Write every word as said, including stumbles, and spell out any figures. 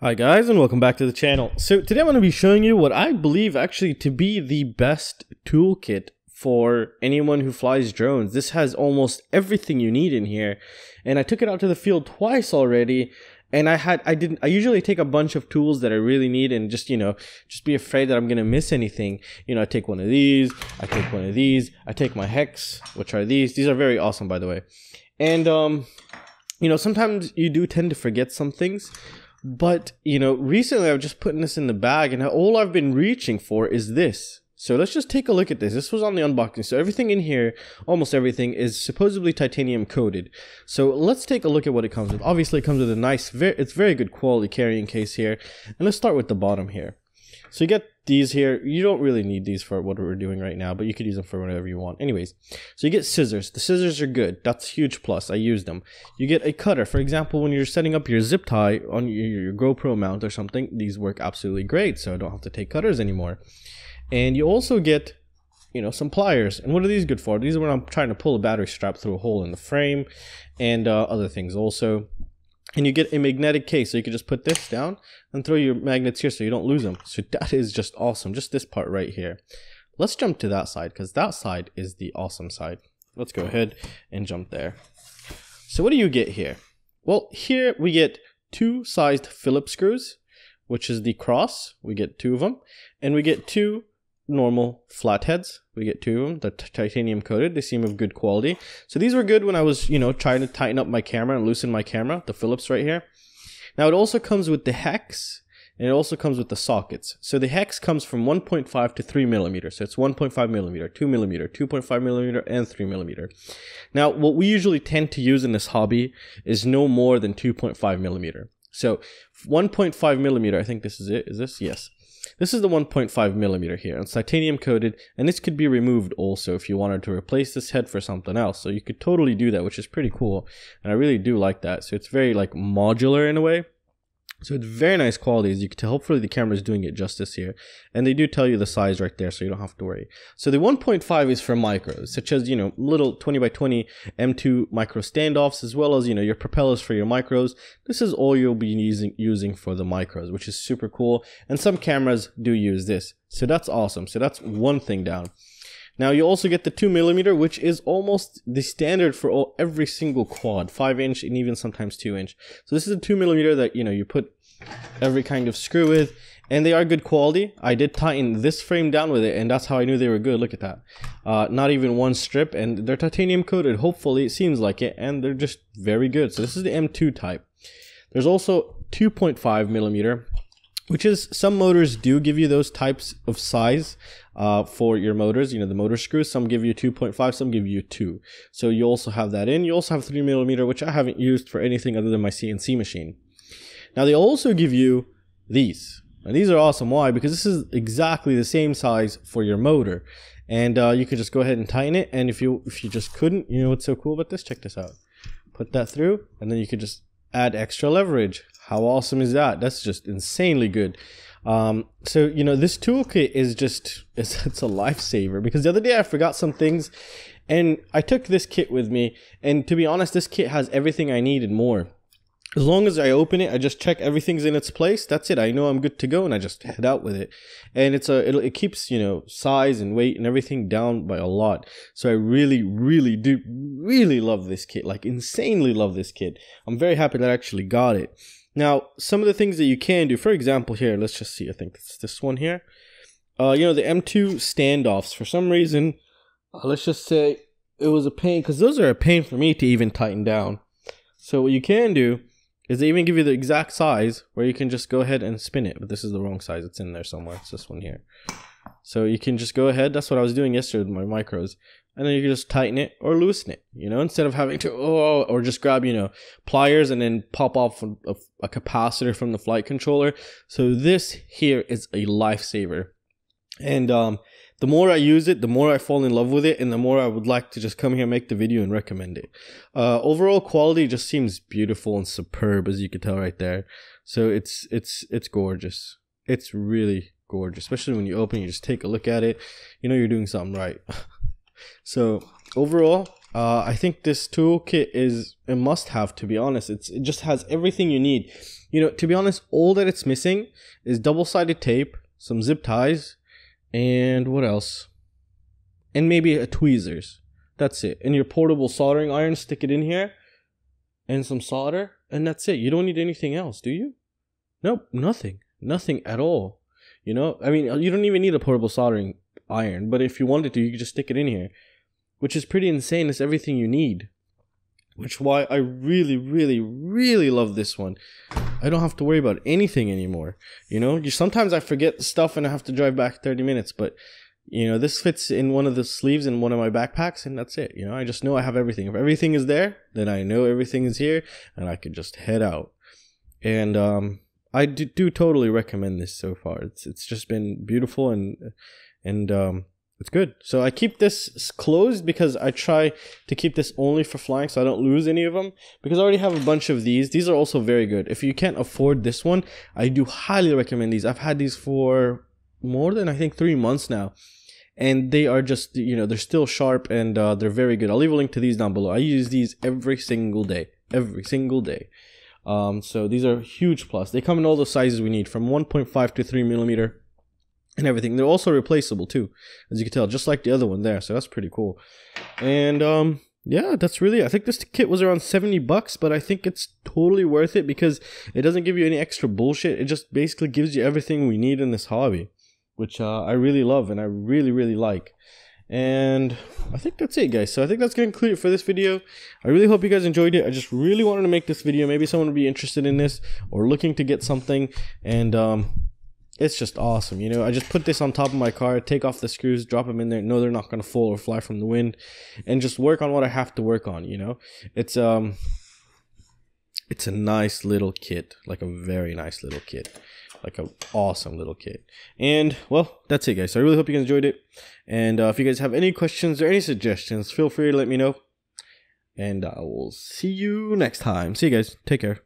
Hi guys, and welcome back to the channel. So today I'm going to be showing you what I believe actually to be the best toolkit for anyone who flies drones. This has almost everything you need in here, and I took it out to the field twice already. And I had, I didn't, I usually take a bunch of tools that I really need and just, you know, just be afraid that I'm going to miss anything. You know, I take one of these, I take one of these, I take my Hex, which are these. These are very awesome, by the way. And, um, you know, sometimes you do tend to forget some things. But, you know, recently I've just put this in the bag, and all I've been reaching for is this. So let's just take a look at this. This was on the unboxing. So everything in here, almost everything, is supposedly titanium coated. So let's take a look at what it comes with. Obviously it comes with a nice, very, it's very good quality carrying case here. And let's start with the bottom here. So you get these here. You don't really need these for what we're doing right now, but you could use them for whatever you want. Anyways, so you get scissors. The scissors are good. That's a huge plus. I use them. You get a cutter. For example, when you're setting up your zip tie on your, your GoPro mount or something, these work absolutely great. So I don't have to take cutters anymore. And you also get, you know, some pliers. And what are these good for? These are when I'm trying to pull a battery strap through a hole in the frame and uh, other things also. And you get a magnetic case. So you can just put this down and throw your magnets here so you don't lose them. So that is just awesome. Just this part right here. Let's jump to that side because that side is the awesome side. Let's go ahead and jump there. So what do you get here? Well, here we get two sized Phillips screws, which is the cross. We get two of them. And we get two normal flatheads. We get two of them. They're titanium coated. They seem of good quality. So these were good when I was, you know, trying to tighten up my camera and loosen my camera, the Phillips right here. Now it also comes with the Hex, and it also comes with the sockets. So the Hex comes from one point five to three millimeter. So it's one point five millimeter, two millimeter, two point five millimeter, and three millimeter. Now what we usually tend to use in this hobby is no more than two point five millimeter. So one point five millimeter, I think this is it. Is this? Yes. This is the one point five millimeter here. It's titanium coated, and this could be removed also if you wanted to replace this head for something else. So you could totally do that, which is pretty cool. And I really do like that. So it's very like modular in a way. So it's very nice quality, as you can tell. Hopefully the camera is doing it justice here. And they do tell you the size right there, so you don't have to worry. So the one point five is for micros, such as, you know, little twenty by twenty M two micro standoffs, as well as, you know, your propellers for your micros. This is all you'll be using, using for the micros, which is super cool. And some cameras do use this. So that's awesome. So that's one thing down. Now you also get the two millimeter, which is almost the standard for all, every single quad, five inch and even sometimes two inch. So this is a two millimeter that, you know, you put every kind of screw with, and they are good quality. I did tighten this frame down with it, and that's how I knew they were good. Look at that. Uh, not even one strip, and they're titanium coated. Hopefully it seems like it, and they're just very good. So this is the M two type. There's also two point five millimeter, which is, some motors do give you those types of size uh, for your motors, you know, the motor screws. Some give you two point five, some give you two. So you also have that in. You also have three millimeter, which I haven't used for anything other than my C N C machine. Now they also give you these. Now these are awesome. Why? Because this is exactly the same size for your motor. And uh, you could just go ahead and tighten it. And if you, if you just couldn't, you know what's so cool about this? Check this out. Put that through, and then you could just add extra leverage. How awesome is that? That's just insanely good. Um, so, you know, this toolkit is just, it's, it's a lifesaver, because the other day I forgot some things, and I took this kit with me. And to be honest, this kit has everything I need and more. As long as I open it, I just check everything's in its place. That's it. I know I'm good to go, and I just head out with it. And it's a, it'll, it keeps, you know, size and weight and everything down by a lot. So I really, really do, really love this kit. Like, insanely love this kit. I'm very happy that I actually got it. Now, some of the things that you can do, for example, here, let's just see. I think it's this one here. Uh, you know, the M two standoffs. For some reason, let's just say it was a pain, because those are a pain for me to even tighten down. So what you can do is they even give you the exact size where you can just go ahead and spin it. But this is the wrong size. It's in there somewhere. It's this one here. So you can just go ahead. That's what I was doing yesterday with my micros. And then you can just tighten it or loosen it, you know, instead of having to, oh, or just grab, you know, pliers and then pop off a, a capacitor from the flight controller. So this here is a lifesaver. And um, the more I use it, the more I fall in love with it, and the more I would like to just come here and make the video and recommend it. Uh, overall quality just seems beautiful and superb, as you can tell right there. So it's, it's, it's gorgeous. It's really gorgeous, especially when you open, you just take a look at it. You know you're doing something right. So overall, Uh, I think this toolkit is a must-have, to be honest. It's, it just has everything you need. You know, to be honest, all that it's missing is double-sided tape, some zip ties, and what else? And maybe a tweezers. That's it. And your portable soldering iron, stick it in here, and some solder, and that's it. You don't need anything else, do you? Nope, nothing. Nothing at all. You know, I mean, you don't even need a portable soldering iron, but if you wanted to, you could just stick it in here, which is pretty insane. It's everything you need, which is why I really, really, really love this one. I don't have to worry about anything anymore. You know, sometimes I forget stuff and I have to drive back thirty minutes, but you know, this fits in one of the sleeves in one of my backpacks, and that's it. You know, I just know I have everything. If everything is there, then I know everything is here, and I can just head out. And um, I do, do totally recommend this so far. It's it's just been beautiful, and and um, it's good. So I keep this closed because I try to keep this only for flying, so I don't lose any of them. Because I already have a bunch of these. These are also very good. If you can't afford this one, I do highly recommend these. I've had these for more than, I think, three months now. And they are just, you know, they're still sharp, and uh, they're very good. I'll leave a link to these down below. I use these every single day. Every single day. Um, so these are huge plus. They come in all the sizes we need, from one point five to three millimeter and everything. They're also replaceable too, as you can tell, just like the other one there. So that's pretty cool. And um, yeah, that's really, I think this kit was around seventy bucks, but I think it's totally worth it because it doesn't give you any extra bullshit. It just basically gives you everything we need in this hobby, which uh, I really love and I really, really like. And I think that's it, guys. So I think that's going to conclude it for this video. I really hope you guys enjoyed it. I just really wanted to make this video. Maybe someone would be interested in this or looking to get something. And um, it's just awesome. You know, I just put this on top of my car, take off the screws, drop them in there. No, they're not going to fall or fly from the wind. And just work on what I have to work on, you know. It's, um, it's a nice little kit. Like a very nice little kit. Like an awesome little kit. And well, that's it, guys. So I really hope you guys enjoyed it. And uh, if you guys have any questions or any suggestions, feel free to let me know. And I will see you next time. See you guys. Take care.